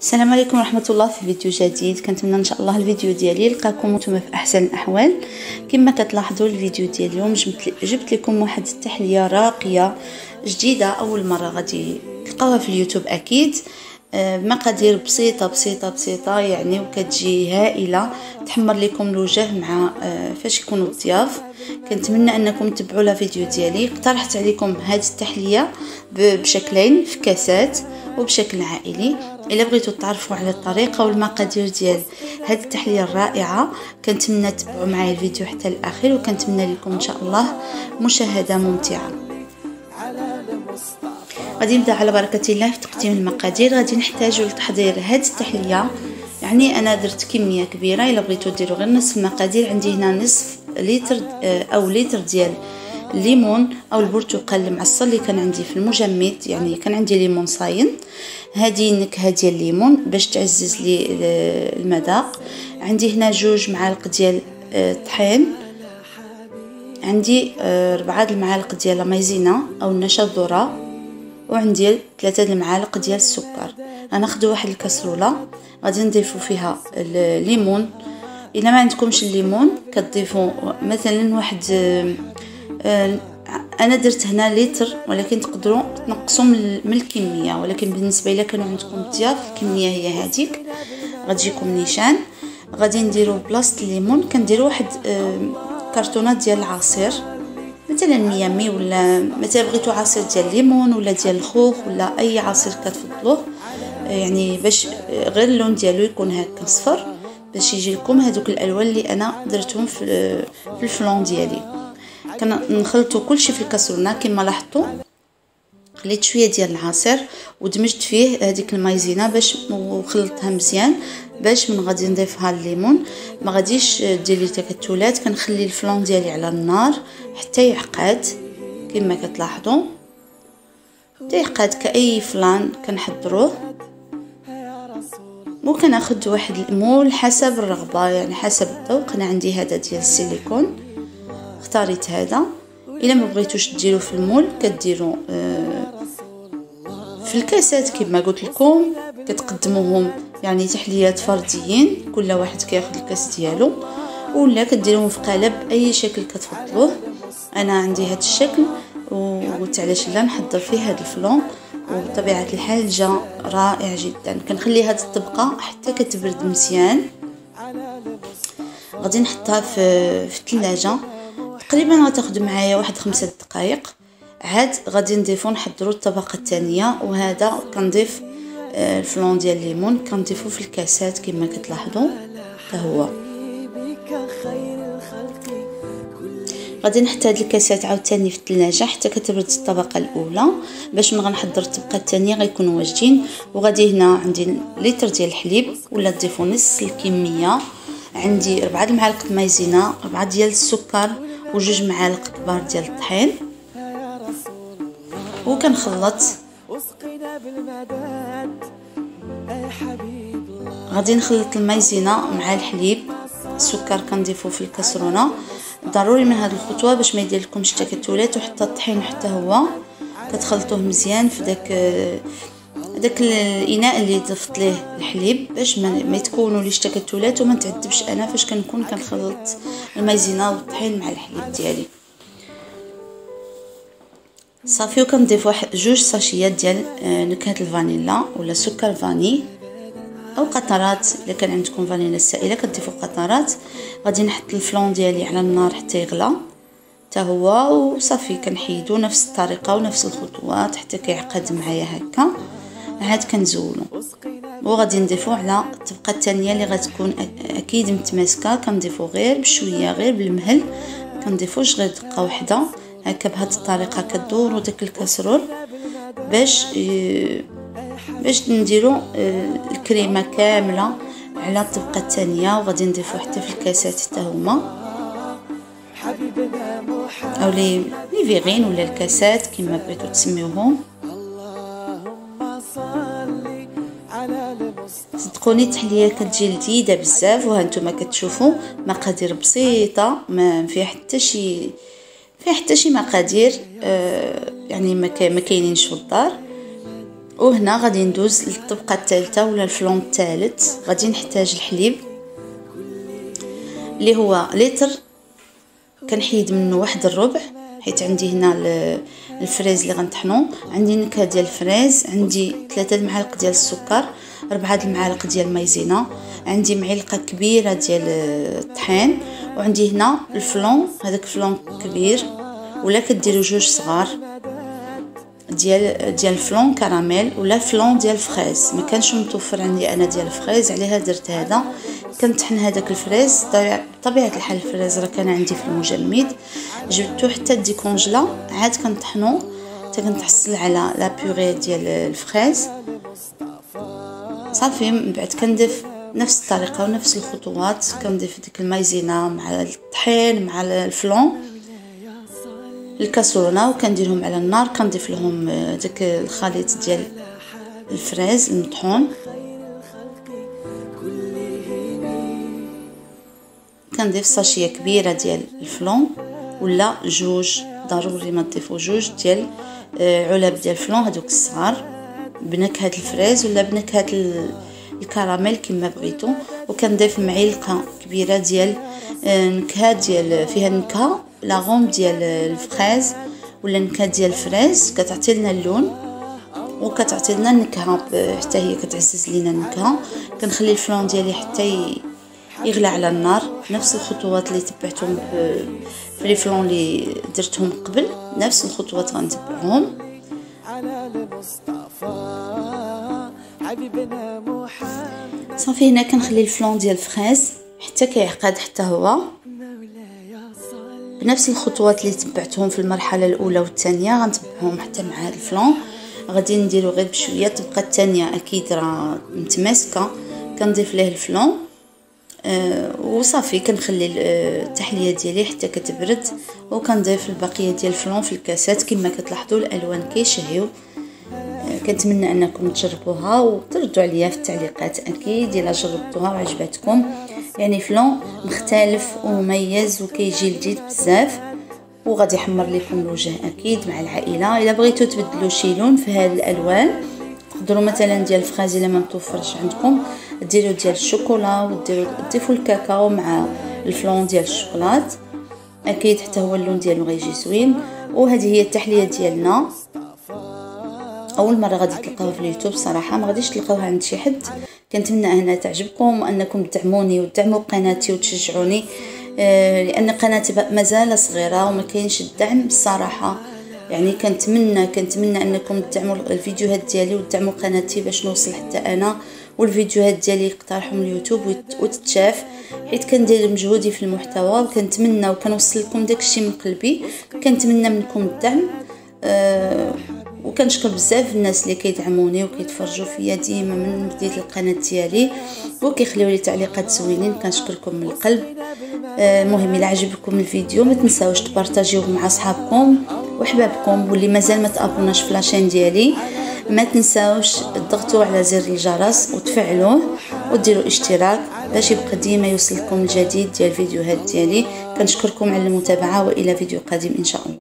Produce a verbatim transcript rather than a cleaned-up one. السلام عليكم ورحمه الله. في فيديو جديد كنتمنى ان شاء الله الفيديو ديالي يلقاكم وانتم في احسن الاحوال. كما كتلاحظوا الفيديو ديال اليوم جبت لكم واحد التحليه راقيه جديده، اول مره غادي تلقاوها في اليوتيوب اكيد، بمقادير بسيطه بسيطه بسيطه يعني، وكتجي هائله تحمر لكم الوجه مع فاش يكونوا الضياف. كنتمنى انكم تتبعوا لها فيديو ديالي. اقترحت عليكم هذه التحليه بشكلين، في كاسات وبشكل عائلي. الا بغيتوا تعرفوا على الطريقه والمقادير ديال هذه التحليه الرائعه كنتمنى تتبعوا معايا الفيديو حتى الاخير، وكنتمنى لكم ان شاء الله مشاهده ممتعه. غادي نبدا على بركه الله في تقديم المقادير. غادي نحتاجوا لتحضير هذه التحليه، يعني انا درت كميه كبيره، الا بغيتوا ديروا غير نصف المقادير. عندي هنا نصف لتر او لتر ديال الليمون او البرتقال المعصر اللي كان عندي في المجمد، يعني كان عندي ليمون صاين. هذه النكهه ديال الليمون باش تعزز لي المذاق. عندي هنا جوج معالق ديال الطحين، عندي ربعه المعالق ديال المايزينا او النشا الذره، وعندي ثلاثه المعالق ديال السكر. غناخذ واحد الكاسروله غادي نضيفوا فيها الليمون. الا ما عندكمش الليمون كتضيفوا مثلا واحد، انا درت هنا لتر ولكن تقدروا تنقصوا من الكميه، ولكن بالنسبه الا كانوا عندكم ضياف الكميه هي هذيك غتجيكم يكون نيشان. غادي نديروا بلاصه الليمون كنديروا واحد كرتونات ديال العصير مثلا ميامي، ولا مثلا بغيتوا عصير ديال الليمون ولا ديال الخوخ ولا اي عصير كتفضلوه، يعني باش غير اللون ديالو يكون هكا اصفر باش يجي لكم هذوك الالوان اللي انا درتهم في في الفلون ديالي. كنخلطوا كلشي في الكاسرونه كما لاحظتوا. خليت شويه ديال العصير ودمجت فيه هذيك المايزينا باش وخلطتها مزيان، باش من غادي نضيفها الليمون ما غاديش دير لي تكتلات. كنخلي الفلون ديالي على النار حتى يعقد كما كتلاحظوا، حتى يعقد كاي فلان كنحضروه. وكناخذ واحد المول حسب الرغبه، يعني حسب الذوق. انا عندي هذا ديال السيليكون اختاريت هذا. الا ما بغيتوش ديروا في المول كديروا في الكاسات كما قلت لكم، كتقدموهم يعني تحليات فرديين، كل واحد كياخذ الكاس ديالو، ولا كديروهم في قالب اي شكل كتفضلوه. انا عندي هذا الشكل وقلت علاش لا نحضر فيه هذا الفلون، وبطبيعه الحال جا رائع جدا. كنخلي هذه الطبقه حتى كتبرد مزيان، غادي نحطها في في الثلاجه تقريبا غتاخذ معايا واحد خمسة دقائق. عاد غادي نضيفو نحضروا الطبقه الثانيه، وهذا كنضيف الفلون ديال الليمون كنضيفو في الكاسات كما كتلاحظوا. حتى هو غادي نحط هاد الكاسات عاوتاني في الثلاجه حتى كتبرد الطبقه الاولى، باش من غنحضر الطبقه الثانيه غيكونوا واجدين. وغادي هنا عندي لتر ديال الحليب ولا تضيفوا نص الكميه، عندي ربعه معالق مايزينا، ربعه ديال السكر، وجوج معالق كبار ديال الطحين. وكنخلط غادي نخلط المايزينا مع الحليب، السكر كنضيفو في الكاسرونه. ضروري من هاد الخطوه باش ما يدير لكمش تكتلات، وحتى الطحين حتى هو كتخلطوه مزيان في داك داك الاناء اللي ضفت ليه الحليب، باش ما يتكونوا ليش تكتلات وما نتعذبش انا فاش كنكون كنخلط المايزينا والطحين مع الحليب ديالي. صافي. وكنضيف واحد جوج ساشيات ديال نكهه الفانيلا ولا سكر فاني او قطرات، الا كان عندكم فانيلا السائله كتضيفوا قطرات. غادي نحط الفلون ديالي على النار حتى يغلى حتى هو، وصافي كنحيدو نفس الطريقه ونفس الخطوات حتى كيعقد معايا هكا. عاد كنزولو وغادي نضيفو على الطبقه الثانيه اللي غتكون اكيد متماسكه. كنضيفو غير بشويه، غير بالمهل، كنضيفوش غير دقه واحده هكا. بهاد الطريقه كدورو داك الكاسرول باش باش نديرو الكريمه كامله على الطبقه الثانيه. وغادي نضيفو حتى في الكاسات حتى هما او لي فيغين ولا الكاسات كما بغيتو تسميوهم. صدقوني التحليه كتجي لذيذه بزاف، وهانتوما كتشوفوا مقادير بسيطه ما فيها حتى شي فيها حتى شي مقادير آه يعني ما كاينينش في الدار. وهنا غادي ندوز للطبقه الثالثه ولا الفلون الثالث. غادي نحتاج الحليب اللي هو لتر، كنحيد منه واحد الربع حيت عندي هنا الفريز اللي غنطحنو. عندي النكهه ديال الفريز، عندي ثلاثة المعالق ديال السكر، أربعة المعالق ديال المايزينا، عندي معلقه كبيره ديال الطحين، وعندي هنا الفلون، هذاك الفلون كبير ولا كديروا جوج صغار ديال ديال الفلون كراميل ولا فلون ديال الفريز. ما كانش متوفر عندي انا ديال الفريز، عليها درت هذا. كنطحن هذاك الفريز، بطبيعه الحال الفريز راه كان عندي في المجمد، جبتو حتى الديكونجلا عاد كنطحنو حتى كنتحصل على لا بيغي ديال الفريز. صافي من بعد كنضيف نفس الطريقه ونفس الخطوات، كنضيف ديك المايزينا مع الطحين مع الفلون الكاسرونه، وكنديرهم على النار. كنضيف لهم داك الخليط ديال الفريز المطحون، كنضيف ساشيه كبيره ديال الفلون ولا جوج، ضروري ما تضيفوا جوج ديال علب ديال الفلون هذوك الصغار، بنكهه الفريز ولا بنكهه الكراميل كما بغيتو. وكنضيف معلقه كبيره ديال نكهه ديال فيها نكهه لاغوم ديال الفريز ولا النكهه ديال الفريز، كتعطي لنا اللون وكتعطي لنا النكهه، حتى هي كتعزز لينا النكهه. كنخلي الفلون ديالي حتى يغلى على النار، نفس الخطوات اللي تبعتهم في الفلون اللي درتهم قبل، نفس الخطوات غنتبعهم. صافي هنا كنخلي الفلون ديال الفريز حتى كيعقد حتى هو، بنفس الخطوات اللي تبعتهم في المرحله الاولى والثانيه غنتبعهم حتى مع هذا الفلون. غادي نديرو غير بشويه، تبقى الثانيه اكيد راه متماسكه. كنضيف ليه الفلون أه وصافي كنخلي التحليه ديالي حتى كتبرد، وكنضيف البقيه ديال الفلون في الكاسات. كما كتلاحظوا الالوان كيشهيو. أه كنتمنى انكم تجربوها وتردوا عليا في التعليقات اكيد الا جربتوها وعجبتكم. يعني فلون مختلف ومميز وكيجي لذيذ بزاف، وغادي يحمر لكم الوجه اكيد مع العائله. الا بغيتو تبدلوا شي لون في هاد الالوان، تقدروا مثلا ديال الفريز الا ما متوفرش عندكم ديروا ديال الشوكولا، وديروا ضيفوا الكاكاو مع الفلون ديال الشوكولات اكيد حتى هو اللون ديالو غيجي زوين. وهذه هي التحليه ديالنا، اول مره غادي تلقاوها في اليوتيوب، صراحه ما غاديش تلقاوها عند شي حد. كنتمنى انها تعجبكم وانكم تدعموني وتدعموا قناتي وتشجعوني، آه لان قناتي مازال صغيره وما كاينش الدعم الصراحه. يعني كنتمنى كنتمنى انكم تدعموا الفيديوهات ديالي وتدعموا قناتي باش نوصل حتى انا، والفيديوهات ديالي يقترحهم اليوتيوب وتتشاف، حيت كندير مجهودي في المحتوى. وكنتمنى وكنوصل لكم داكشي من قلبي، كنتمنى منكم الدعم. آه وكنشكر بزاف الناس اللي كيدعموني وكيتفرجوا فيا ديما من بديت القناه ديالي وكيخليوا لي تعليقات زوينين. كنشكركم من القلب. المهم الا عجبكم الفيديو ما تنساوش تبارطاجيوه مع صحابكم وحبابكم، واللي مازال ما تابوناش في لاشين ديالي ما تنساوش تضغطوا على زر الجرس وتفعلوه وديروا اشتراك باش يبقى ديما يوصلكم الجديد ديال الفيديوهات ديالي. كنشكركم على المتابعه، والى فيديو قادم ان شاء الله.